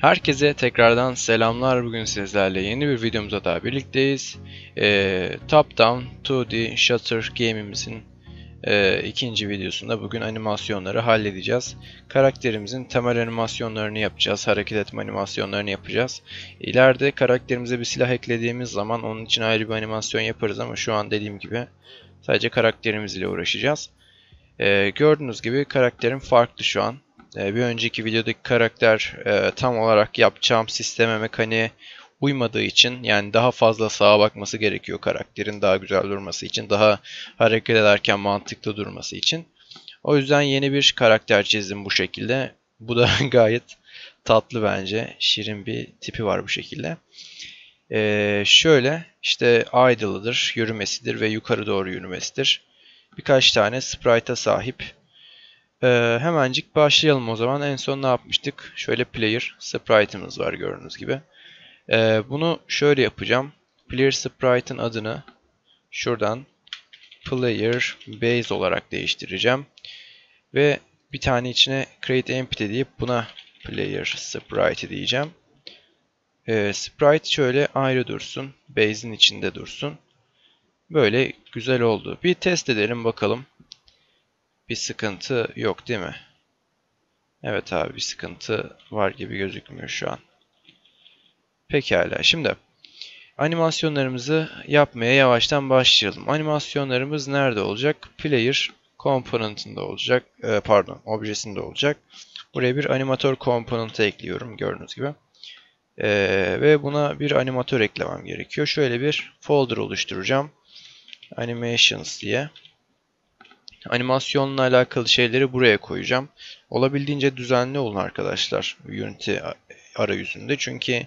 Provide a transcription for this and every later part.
Herkese tekrardan selamlar. Bugün sizlerle yeni bir videomuzda daha birlikteyiz. Top Down 2D Shooter game'imizin ikinci videosunda bugün animasyonları halledeceğiz. Karakterimizin temel animasyonlarını yapacağız. Hareket etme animasyonlarını yapacağız. İleride karakterimize bir silah eklediğimiz zaman onun için ayrı bir animasyon yaparız ama şu an dediğim gibi sadece karakterimizle uğraşacağız. Gördüğünüz gibi karakterim farklı şu an. Bir önceki videodaki karakter tam olarak yapacağım sisteme, mekaniğe uymadığı için, yani daha fazla sağa bakması gerekiyor karakterin daha güzel durması için, daha hareket ederken mantıklı durması için. O yüzden yeni bir karakter çizdim bu şekilde. Bu da gayet tatlı bence. Şirin bir tipi var bu şekilde. Şöyle işte idle'ıdır, yürümesidir ve yukarı doğru yürümesidir. Birkaç tane sprite'a sahip. Hemencik başlayalım o zaman. En son ne yapmıştık? Şöyle player sprite'ımız var gördüğünüz gibi. Bunu şöyle yapacağım. Player sprite'ın adını şuradan player base olarak değiştireceğim. Ve bir tane içine create empty deyip buna player sprite diyeceğim. Sprite şöyle ayrı dursun. Base'in içinde dursun. Böyle güzel oldu. Bir test edelim bakalım. Bir sıkıntı yok değil mi? Evet abi, bir sıkıntı var gibi gözükmüyor şu an. Pekala, şimdi animasyonlarımızı yapmaya yavaştan başlayalım. Animasyonlarımız nerede olacak? Player component'ında olacak. Pardon, objesinde olacak. Buraya bir animatör component'ı ekliyorum gördüğünüz gibi. Ve buna bir animatör eklemem gerekiyor. Şöyle bir folder oluşturacağım. Animations diye. Animasyonla alakalı şeyleri buraya koyacağım. Olabildiğince düzenli olun arkadaşlar Unity arayüzünde. Çünkü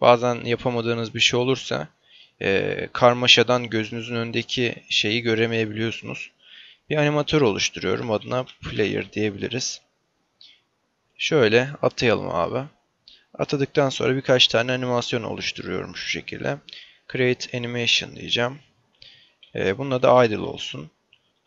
bazen yapamadığınız bir şey olursa karmaşadan gözünüzün önündeki şeyi göremeyebiliyorsunuz. Bir animatör oluşturuyorum. Adına player diyebiliriz. Şöyle atayalım abi. Atadıktan sonra birkaç tane animasyon oluşturuyorum şu şekilde. Create animation diyeceğim. Bununla da idle olsun.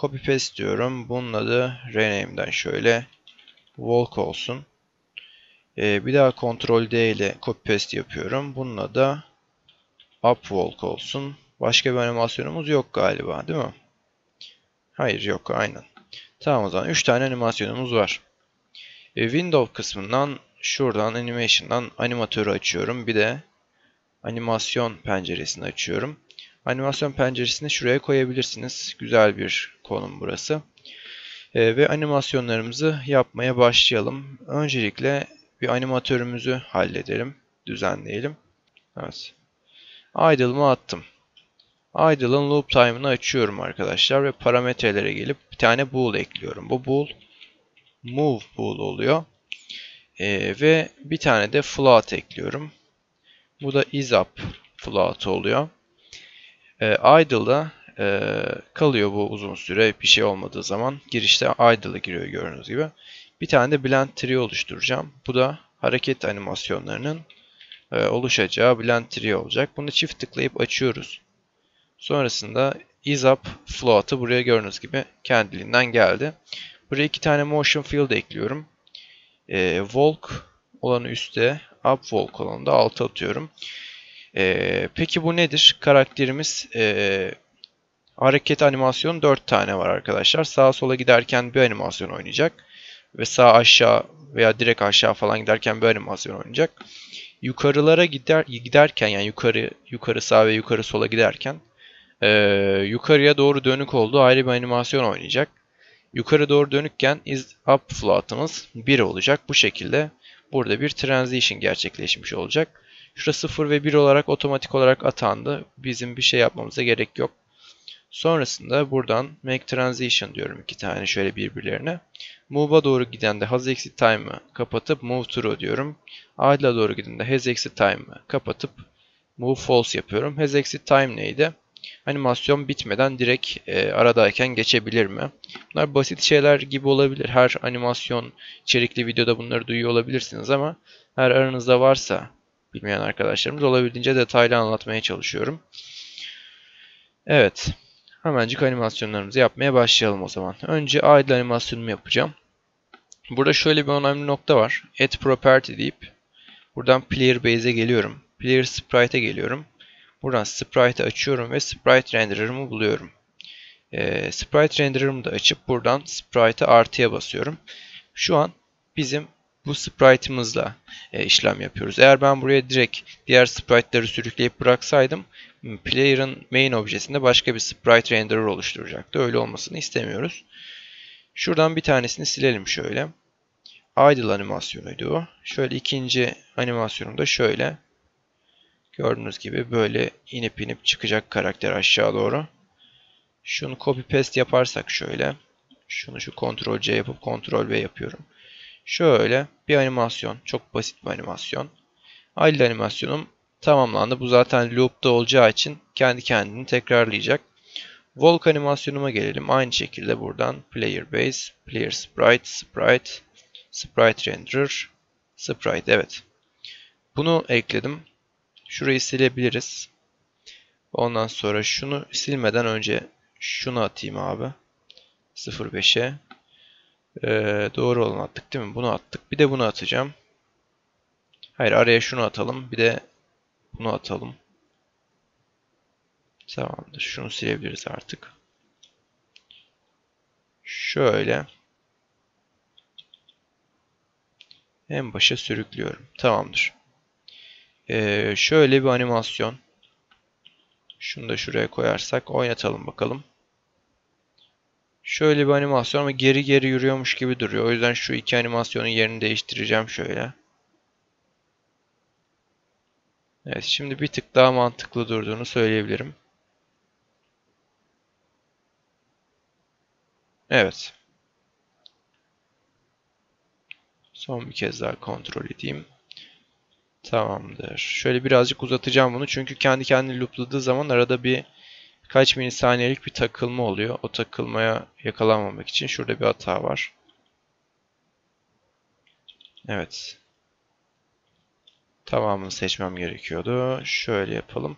Copy paste diyorum. Bunun adı rename'den şöyle walk olsun. Bir daha Ctrl D ile copy paste yapıyorum. Bununla da up walk olsun. Başka bir animasyonumuz yok galiba, değil mi? Hayır, yok, aynen. Tamam, o zaman 3 tane animasyonumuz var. Window kısmından şuradan animation'dan animatörü açıyorum. Bir de animasyon penceresini açıyorum. Animasyon penceresini şuraya koyabilirsiniz. Güzel bir konum burası. Ve animasyonlarımızı yapmaya başlayalım. Öncelikle bir animatörümüzü halledelim. Düzenleyelim. Evet. Idle'ımı attım. Idle'ın loop time'ını açıyorum arkadaşlar. Ve parametrelere gelip bir tane bool ekliyorum. Bu bool move bool oluyor. Ve bir tane de float ekliyorum. Bu da is up float oluyor. Idle'da kalıyor bu uzun süre, bir şey olmadığı zaman. Girişte idle'a giriyor gördüğünüz gibi. Bir tane de blend tree oluşturacağım. Bu da hareket animasyonlarının oluşacağı blend tree olacak. Bunu çift tıklayıp açıyoruz. Sonrasında is up float'ı buraya gördüğünüz gibi kendiliğinden geldi. Buraya iki tane motion field ekliyorum. Walk olanı üstte, up walk olanı da alta atıyorum. Peki bu nedir? Karakterimiz hareket animasyonu 4 tane var arkadaşlar. Sağa sola giderken bir animasyon oynayacak. Ve sağ aşağı veya direkt aşağı falan giderken bir animasyon oynayacak. Yukarılara giderken, yani yukarı sağa ve yukarı sola giderken yukarıya doğru dönük olduğu ayrı bir animasyon oynayacak. Yukarı doğru dönükken is up float'ımız 1 olacak. Bu şekilde burada bir transition gerçekleşmiş olacak. Şurada 0 ve 1 olarak otomatik olarak atandı. Bizim bir şey yapmamıza gerek yok. Sonrasında buradan make transition diyorum iki tane şöyle birbirlerine. Move'a doğru giden de has exit time'ı kapatıp move true diyorum. Idle'a doğru giden de has exit time'ı kapatıp move false yapıyorum. Has exit time neydi? Animasyon bitmeden direkt aradayken geçebilir mi? Bunlar basit şeyler gibi olabilir. Her animasyon içerikli videoda bunları duyuyor olabilirsiniz ama her aranızda varsa bilmeyen arkadaşlarımız, olabildiğince detaylı anlatmaya çalışıyorum. Evet. Hemencik animasyonlarımızı yapmaya başlayalım o zaman. Önce idle animasyonumu yapacağım. Burada şöyle bir önemli nokta var. Add property deyip Buradan Player Base'e geliyorum. Player Sprite'e geliyorum. Buradan Sprite'ı açıyorum ve Sprite Renderer'ımı buluyorum. Sprite Renderer'ımı da açıp buradan Sprite'ı artıya basıyorum. Şu an bizim bu Sprite'ımızla işlem yapıyoruz. Eğer ben buraya direkt diğer Sprite'ları sürükleyip bıraksaydım Player'ın main objesinde başka bir Sprite Renderer oluşturacaktı. Öyle olmasını istemiyoruz. Şuradan bir tanesini silelim şöyle. Idle animasyonuydu o. Şöyle ikinci animasyonum da şöyle. Gördüğünüz gibi böyle inip inip çıkacak karakter aşağı doğru. Şunu copy paste yaparsak şöyle. Şunu şu Ctrl C yapıp Ctrl V yapıyorum. Şöyle bir animasyon. Çok basit bir animasyon. Idle animasyonum tamamlandı. Bu zaten loop'ta olacağı için kendi kendini tekrarlayacak. Walk animasyonuma gelelim. Aynı şekilde buradan Player Base, Player Sprite, Sprite Renderer, Sprite, evet. Bunu ekledim. Şurayı silebiliriz. Ondan sonra şunu silmeden önce şunu atayım abi. 05'e. Doğru olanı attık değil mi? Bunu attık. Bir de bunu atacağım. Hayır, araya şunu atalım. Bir de bunu atalım. Tamamdır. Şunu silebiliriz artık. Şöyle. En başa sürüklüyorum. Tamamdır. Şöyle bir animasyon. Şunu da şuraya koyarsak oynatalım bakalım. Şöyle bir animasyon ama geri geri yürüyormuş gibi duruyor. O yüzden şu iki animasyonun yerini değiştireceğim şöyle. Evet, şimdi bir tık daha mantıklı durduğunu söyleyebilirim. Evet. Son bir kez daha kontrol edeyim. Tamamdır. Şöyle birazcık uzatacağım bunu çünkü kendi kendini loopladığı zaman arada birkaç milisaniyelik bir takılma oluyor. O takılmaya yakalanmamak için şurada bir hata var. Evet. Tamamını seçmem gerekiyordu. Şöyle yapalım.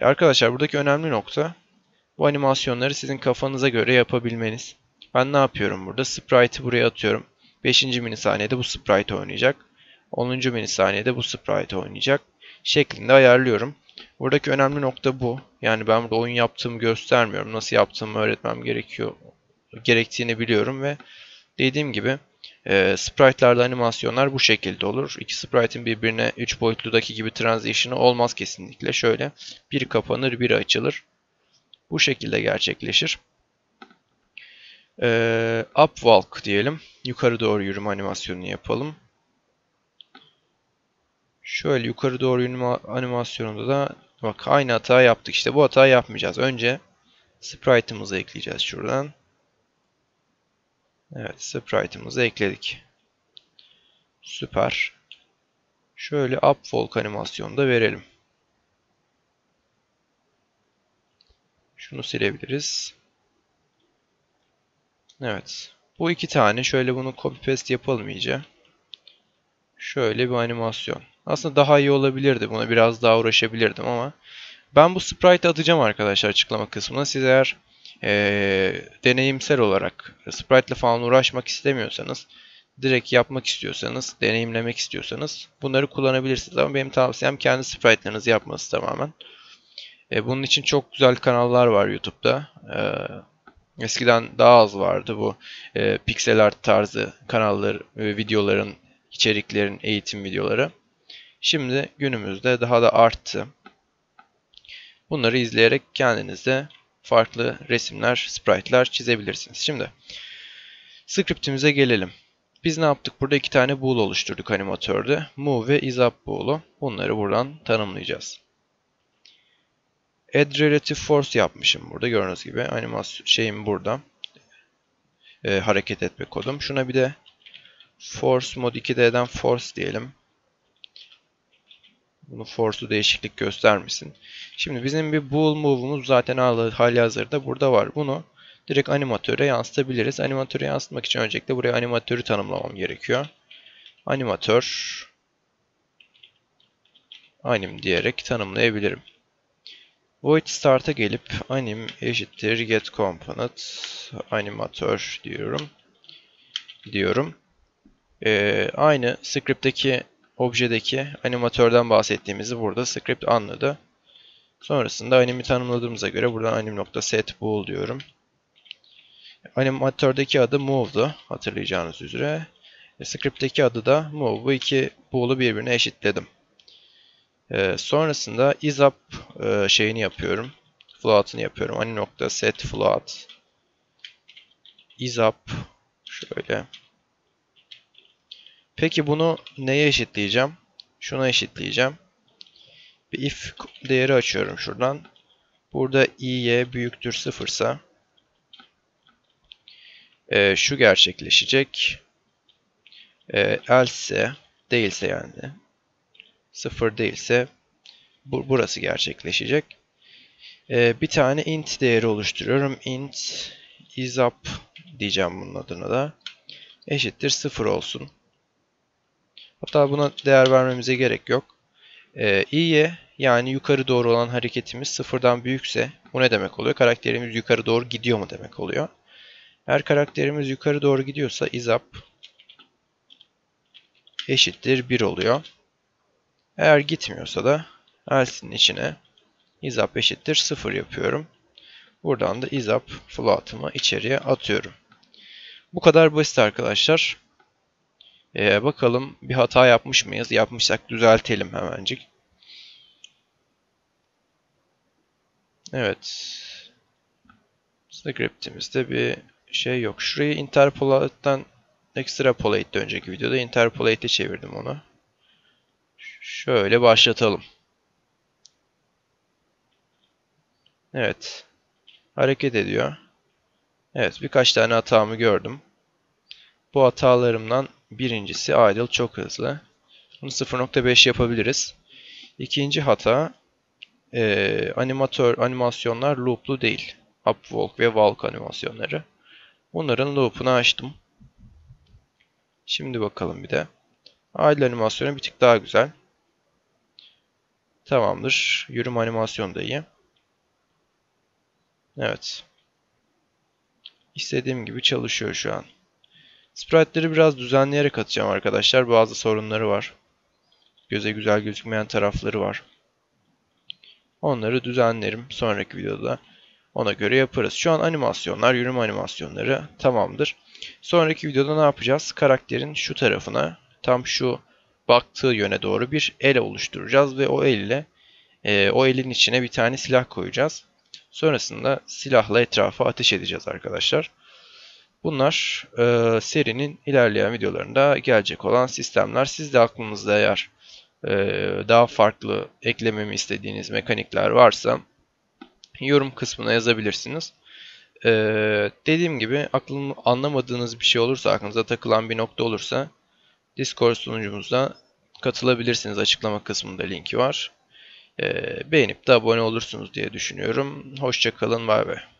Arkadaşlar buradaki önemli nokta bu animasyonları sizin kafanıza göre yapabilmeniz. Ben ne yapıyorum burada? Sprite'ı buraya atıyorum. 5. milisaniyede bu sprite oynayacak. 10. milisaniyede bu sprite oynayacak şeklinde ayarlıyorum. Buradaki önemli nokta bu. Yani ben burada oyun yaptığımı göstermiyorum. Nasıl yaptığımı öğretmem gerektiğini biliyorum ve dediğim gibi sprite'larda animasyonlar bu şekilde olur. İki sprite'in birbirine 3 boyutludaki gibi transition'ı olmaz kesinlikle. Şöyle biri kapanır, biri açılır. Bu şekilde gerçekleşir. Up walk diyelim. Yukarı doğru yürüme animasyonunu yapalım. Şöyle yukarı doğru yürüme animasyonunda da bak aynı hata yaptık. İşte bu hatayı yapmayacağız. Önce sprite'ımızı ekleyeceğiz şuradan. Evet, sprite'ımızı ekledik. Süper. Şöyle up walk animasyonu da verelim. Şunu silebiliriz. Evet. Bu iki tane. Şöyle bunu copy paste yapalım iyice. Şöyle bir animasyon. Aslında daha iyi olabilirdi. Buna biraz daha uğraşabilirdim ama ben bu sprite'ı atacağım arkadaşlar açıklama kısmına. Siz eğer deneyimsel olarak sprite'le falan uğraşmak istemiyorsanız, direkt yapmak istiyorsanız, deneyimlemek istiyorsanız bunları kullanabilirsiniz. Ama benim tavsiyem kendi sprite'larınızı yapmanız tamamen. Bunun için çok güzel kanallar var YouTube'da. Eskiden daha az vardı bu pixel art tarzı kanallar, videoların, içeriklerin, eğitim videoları. Şimdi günümüzde daha da arttı. Bunları izleyerek kendinizde farklı resimler, sprite'lar çizebilirsiniz. Şimdi script'imize gelelim. Biz ne yaptık? Burada iki tane bool oluşturduk animatörde. Move ve is up bool'u. Bunları buradan tanımlayacağız. Add Relative Force yapmışım burada. Gördüğünüz gibi animasyon şeyim burada. Hareket etme kodum. Şuna bir de Force mod 2D'den Force diyelim. Bunu Force'u değişiklik göstermesin. Şimdi bizim bir Bool Move'umuz zaten halihazırda burada var. Bunu direkt animatöre yansıtabiliriz. Animatöre yansıtmak için öncelikle buraya animatörü tanımlamam gerekiyor. Animatör anim diyerek tanımlayabilirim. Void Start'a gelip anim eşittir get component animatör diyorum. Aynı script'teki objedeki animatörden bahsettiğimizi burada script anladı. Sonrasında animi tanımladığımıza göre buradan anim.set bool diyorum. Animatördeki adı move'du hatırlayacağınız üzere. Script'teki adı da move. Bu iki bool'u birbirine eşitledim. Sonrasında isUp şeyini yapıyorum. Float'ını yapıyorum. Anim.set float isUp şöyle. Peki bunu neye eşitleyeceğim? Şuna eşitleyeceğim. Bir if değeri açıyorum şuradan. Burada i'ye büyüktür 0'sa şu gerçekleşecek. Else değilse yani 0 değilse burası gerçekleşecek. Bir tane int değeri oluşturuyorum. Int isUp diyeceğim bunun adına da. Eşittir 0 olsun. Hatta buna değer vermemize gerek yok. İ'ye yani yukarı doğru olan hareketimiz 0'dan büyükse bu ne demek oluyor? Karakterimiz yukarı doğru gidiyor mu demek oluyor. Eğer karakterimiz yukarı doğru gidiyorsa isUp eşittir 1 oluyor. Eğer gitmiyorsa da else'nin içine isUp eşittir 0 yapıyorum. Buradan da isUp float'ımı içeriye atıyorum. Bu kadar basit arkadaşlar. Bakalım bir hata yapmış mıyız? Yapmışsak düzeltelim hemencik. Evet. Script'imizde bir şey yok. Şurayı interpolate'den extrapolate'de önceki videoda interpolate'e çevirdim onu. Şöyle başlatalım. Evet. Hareket ediyor. Evet, birkaç tane hatamı gördüm. Bu hatalarımdan birincisi idle çok hızlı. Bunu 0.5 yapabiliriz. İkinci hata animasyonlar loop'lu değil. Upwalk ve walk animasyonları. Bunların loop'unu açtım. Şimdi bakalım bir de. Idle animasyonu bir tık daha güzel. Tamamdır. Yürüme animasyonu da iyi. Evet. İstediğim gibi çalışıyor şu an. Sprite'leri biraz düzenleyerek atacağım arkadaşlar. Bazı sorunları var. Göze güzel gözükmeyen tarafları var. Onları düzenlerim. Sonraki videoda ona göre yaparız. Şu an animasyonlar, yürüme animasyonları tamamdır. Sonraki videoda ne yapacağız? Karakterin şu tarafına, tam şu baktığı yöne doğru bir el oluşturacağız. Ve o elle, o elin içine bir tane silah koyacağız. Sonrasında silahla etrafa ateş edeceğiz arkadaşlar. Bunlar serinin ilerleyen videolarında gelecek olan sistemler. Siz de aklınızda eğer daha farklı eklememi istediğiniz mekanikler varsa yorum kısmına yazabilirsiniz. Dediğim gibi anlamadığınız bir şey olursa, aklınıza takılan bir nokta olursa Discord sunucumuza katılabilirsiniz. Açıklama kısmında linki var. Beğenip de abone olursunuz diye düşünüyorum. Hoşça kalın, bay bay.